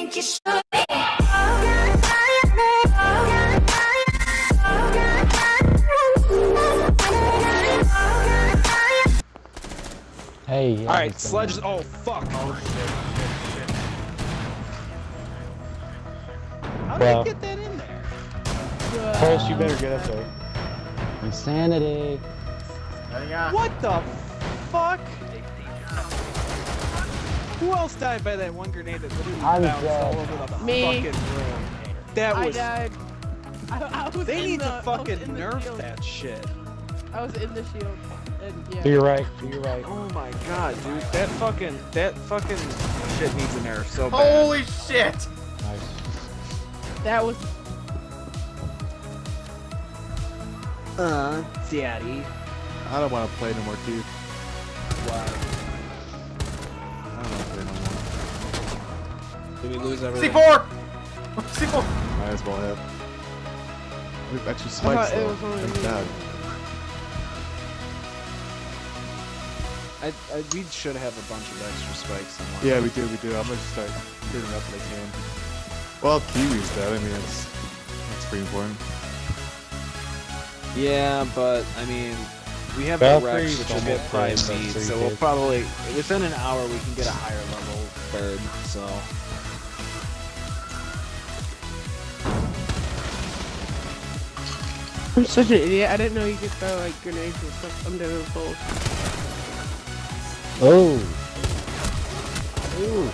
think you should be. Hey. Yeah, all right, Sledge. Oh fuck. Oh shit. How did I get that in there? Pulse, you better get up there. Insanity. What the fuck? Who else died by that one grenade that literally bounced all over the fucking room? That was. I died. They need to fucking nerf that shit. I was in the shield. And, yeah. To your right. Oh my god, dude. That fucking shit needs an nerf so bad. Holy shit! Nice. That was. Daddy. I don't want to play no more, dude. Wow. Did we lose everything? C4! Might as well have. We have extra spikes though. That's bad. We should have a bunch of extra spikes somewhere. Yeah, we do. I'm gonna start getting up when I can. Well, Kiwi's dead. I mean, that's pretty important. Yeah, but, I mean, we have the Rex, which will get 5B, so we'll probably, within an hour, we can get a higher level bird, so. I'm such an idiot. I didn't know you could throw like grenades and stuff. I'm doing both. Oh. Ooh.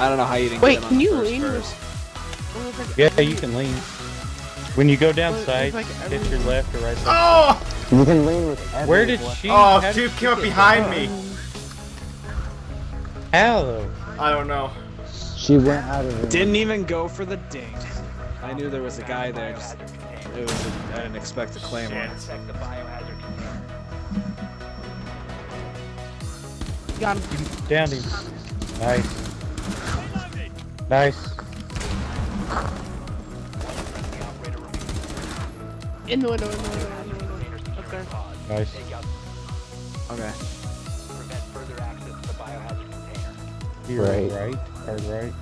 I don't know how you didn't get them on the first. Wait, can you lean? First. Yeah, you can lean. When you go down side, hit your left or right side. Oh! You can lean with everything. Where did she? Oh, dude came up behind me. How though? I don't know. She went out of it. Didn't even go for the ding. I knew there was a guy there. Just... It was I didn't expect to claim one. Got him. Downed him. Nice. In the window. Okay. Nice. Okay. Prevent further access to the biohazard container. You're right. Hard right.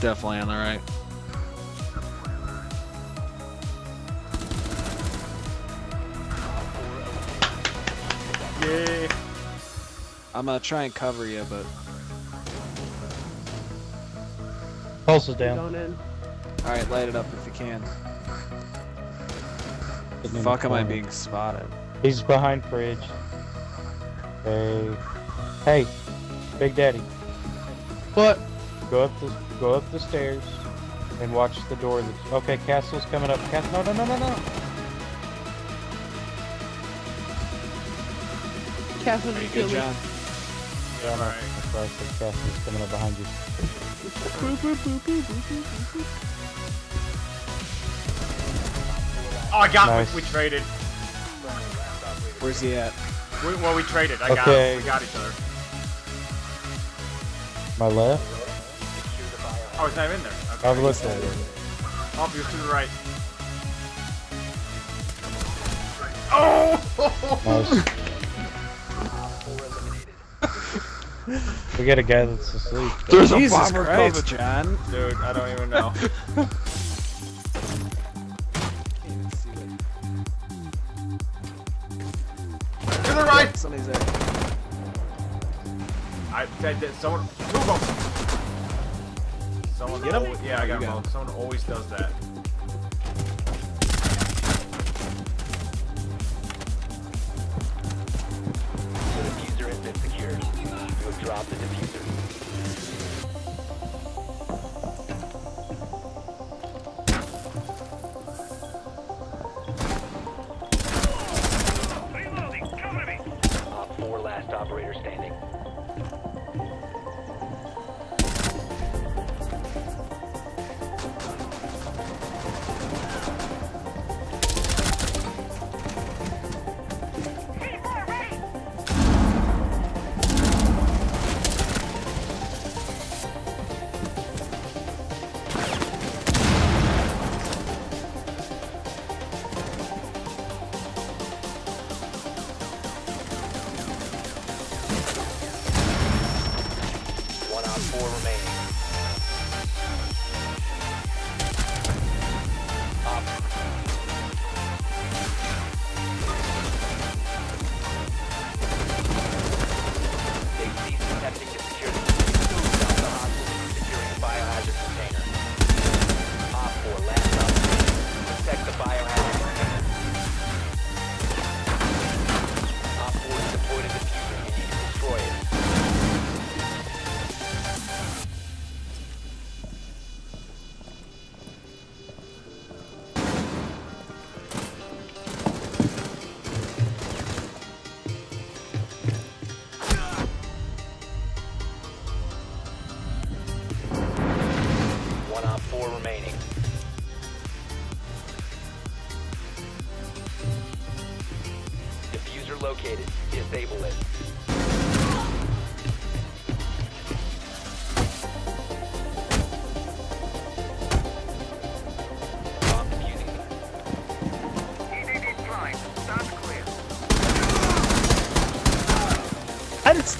Definitely on the right. I'm gonna try and cover you, but Pulse is down. Alright, light it up if you can. Fuck, am I being spotted? He's behind fridge. Hey, Big Daddy. What? Go up the stairs and watch the door. Okay, Castle's coming up. No. Castle's good job. All right. Castle's coming up behind you. Oh, I got him. We traded. Where's he at? Well, we traded. I got him. We got each other. My left? Oh, it's not even in there. Okay. I've looked at it. Oh, you're to the right. Oh! Nice. We got a guy that's asleep. Though. There's Jesus a bomber coming, John. Dude, I don't even know. Can't even see it. To the right! Yep, somebody's there. I said that someone. Move him! Someone. Get him? Yeah, I got him. Someone always does that. Drop the diffuser. Reloading, come at me. Op 4, last operator standing. 4 remaining. Diffuser located. Disable it.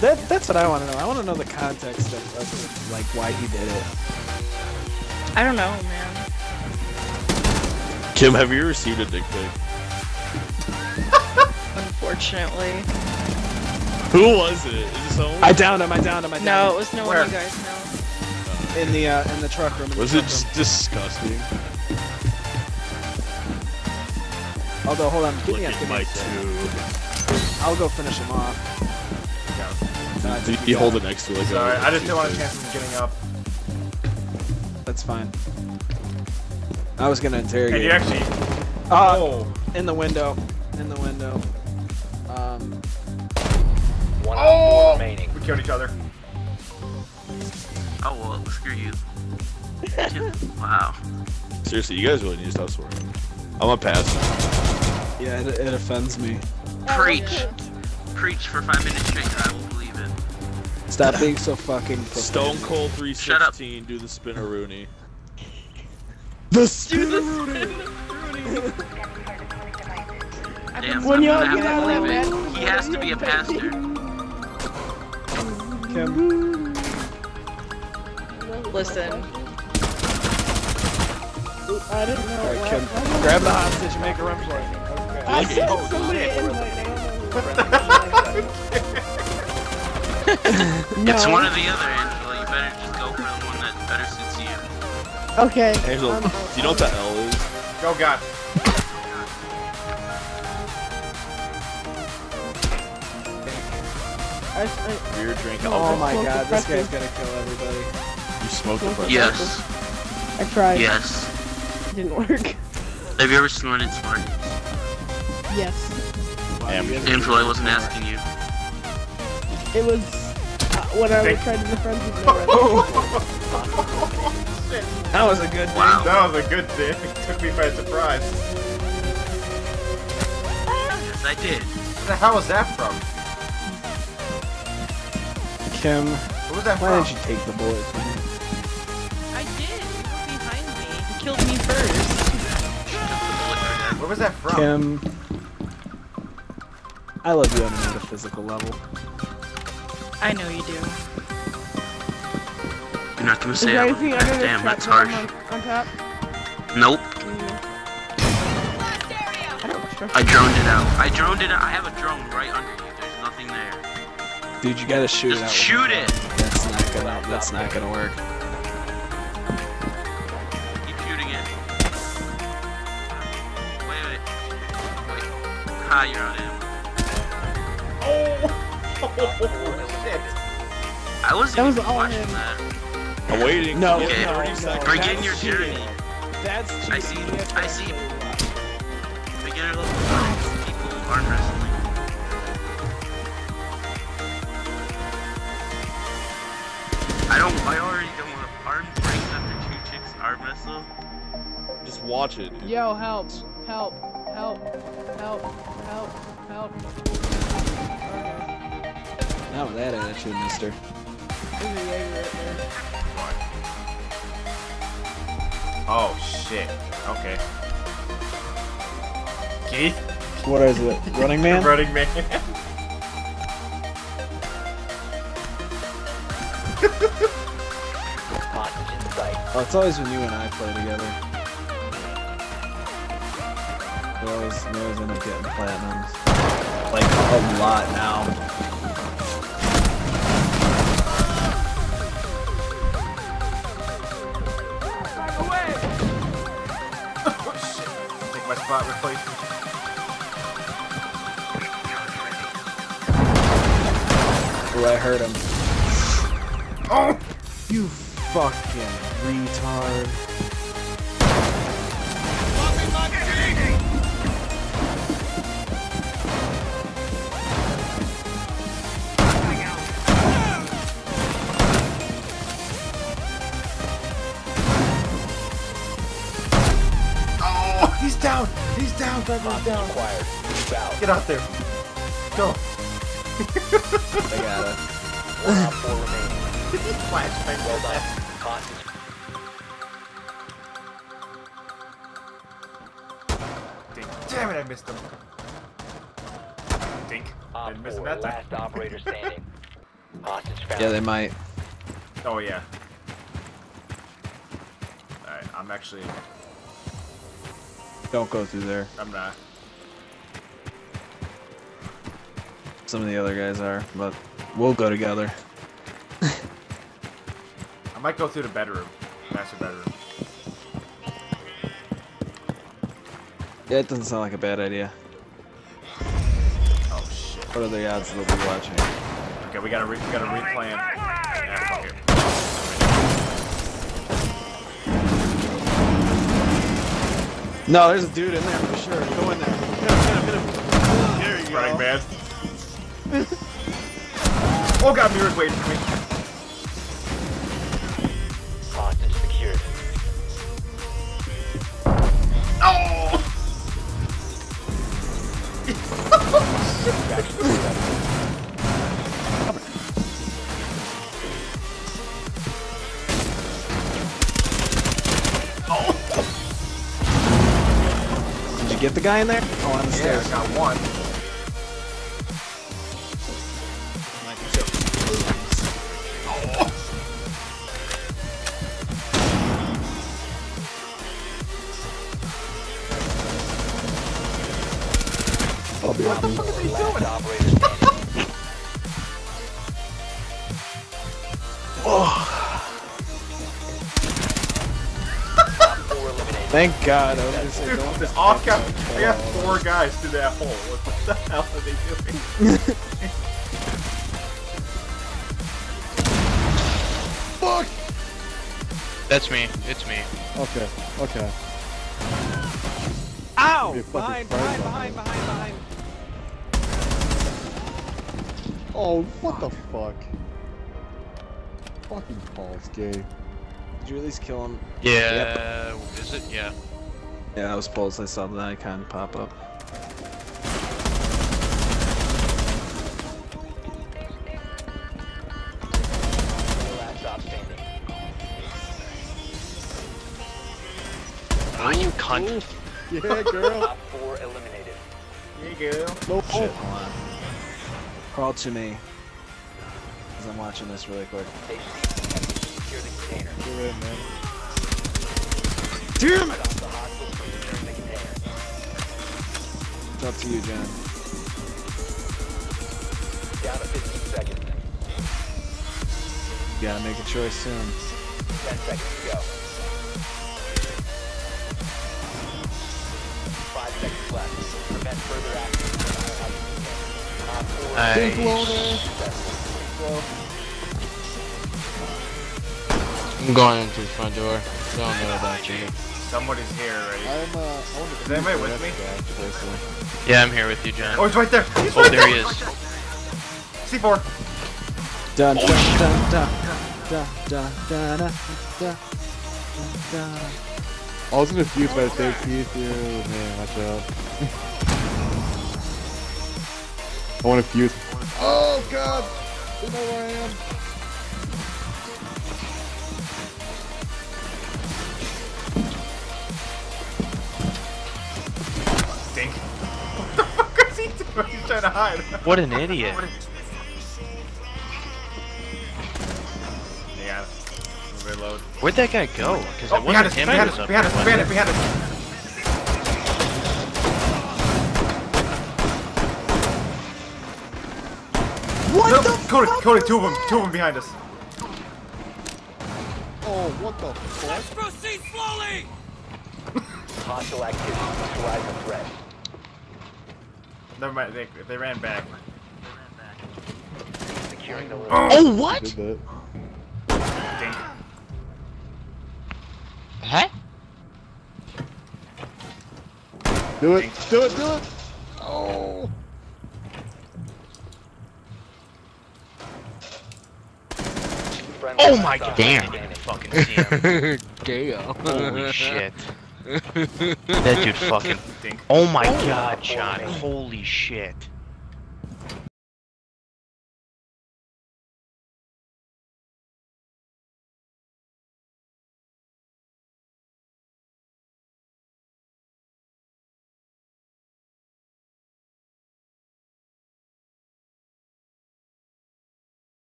That's what I want to know. I want to know the context of like why he did it. I don't know, man. Kim, have you received a dick pic? Unfortunately. Who was it? Is it someone? I downed him. No, it was no one you guys know. In the truck room. Was it just disgusting? Although, hold on, give me a second. I'll go finish him off. You hold it next to it. Sorry, I just didn't want a chance of getting up. That's fine. I was gonna interrogate. Hey, you actually? Oh, in the window. One remaining. We killed each other. Oh well, screw you. Wow. Seriously, you guys really need to stop swearing. I'm gonna pass. Yeah, it offends me. Preach, preach for 5 minutes straight. I will. Stop being so fucking profane. Stone Cold 316, do the spinaroonie. The spinaroonie! Damn, when y'all get out of it, he has to be a pastor. Kim. Listen. I didn't know. All right, Kim, grab the hostage and make a run for it. I said somebody in my name. No. It's one or the other, Angela. You better just go for the one that better suits you. Okay. Angela, do you know what the L is? Oh god. Beer, drink, alcohol. Oh my god, this guy's gonna kill everybody. You smoked the Yes. I tried. Yes. It didn't work. Have you ever snorted Smarties? Yes. Angela, I wasn't asking you. It was when I was trying to befriend people. That was a good thing. Wow. That was a good thing. It took me by surprise. Yes, I did. Where the hell was that from? Kim, what was that why did you take the bullet? I did. He was behind me. He killed me first. Where was that from? Kim, I love you on a metaphysical level. I know you do. You're not gonna say that. Damn, that's harsh. On top? Nope. I droned it out. I have a drone right under you. There's nothing there. Dude, you gotta shoot it out. Shoot it! That's not gonna work. Keep shooting it. Wait. Hi, you're on him. Oh! Oh, shit. I wasn't even watching that. I'm waiting. No, okay. No. Begin your journey. That's cheating. I see. Beginner level 5 people arm wrestling. I already don't want to arm break after 2 chicks arm wrestle. Just watch it. Dude. Yo, help. Help. Help. Help. Help. Help. Not with that attitude, mister. Oh, shit. Okay. Keith? What is it? Running Man? Running Man. Oh, it's always when you and I play together. We always end up getting platinums. Like, a lot now. Spot replacement. Oh, I heard him. Oh! You fucking retard. He's down! He's down! Grandma's down! Get out there! Go! They got it. 4 remaining. Flashbang. Well done. Caught. Damn it, I missed him. Dink. Didn't miss him that time. Last operator standing. Hostage found. Yeah, they might. Oh, yeah. Alright, I'm actually... Don't go through there. I'm not. Some of the other guys are, but we'll go together. I might go through the bedroom. Master bedroom. Yeah, it doesn't sound like a bad idea. Oh shit. What are the odds they'll be watching? Okay, we gotta replan. Yeah, okay. No, there's a dude in there for sure. Go in there. Get him. There you running go. Running man. Oh god, Mira's waiting for me. Hostage secured. Oh! Did you get the guy in there? Oh, on the stairs. Yeah, I got one. What the fuck are they doing? Oh. Thank God. I was gonna say, dude, this off cap. I got 4 guys through that hole. What the hell are they doing? Fuck. That's me. It's me. Okay. Okay. Ow! Behind. Oh, what the fuck? Fucking Paul's gay. Did you at least kill him? Yeah, yep. Is it? Yeah. Yeah, that was Paul's. I saw the icon pop up. Oh, you cunt. Yeah, girl. Top 4 eliminated. Yeah, girl. No, shit, hold on. Crawl to me. Cause I'm watching this really quick. You're in, man. Damn it! It's up to you, John. Down to 15 seconds. You gotta make a choice soon. 10 seconds to go. Further action. Nice. I'm going into the front door. Don't know about you. Somebody's here already. Is anybody with me? Yeah, I'm here with you, John. Oh, he's right there. He's right there. He is. C4. Dun dun dun dun dun dun dun dun dun. I was gonna fuse by the same piece. Man, watch out. I want to fuse. Oh god! They know where I am. Dink. What the fuck is he doing? He's trying to hide. What an idiot. Yeah. Reload. Where'd that guy go? Because I wasn't him. Behind us. What the fuck? Cody, two of them behind us. Oh, what the fuck? Let's proceed slowly! Hostile activity, neutralize the threat. Never mind, they ran back. Securing the loot. Oh, what? Dink. Huh? Do it. Oh. Oh my god! Damn! Fucking damn! Holy shit! That dude fucking... Oh my god, Johnny. Holy shit.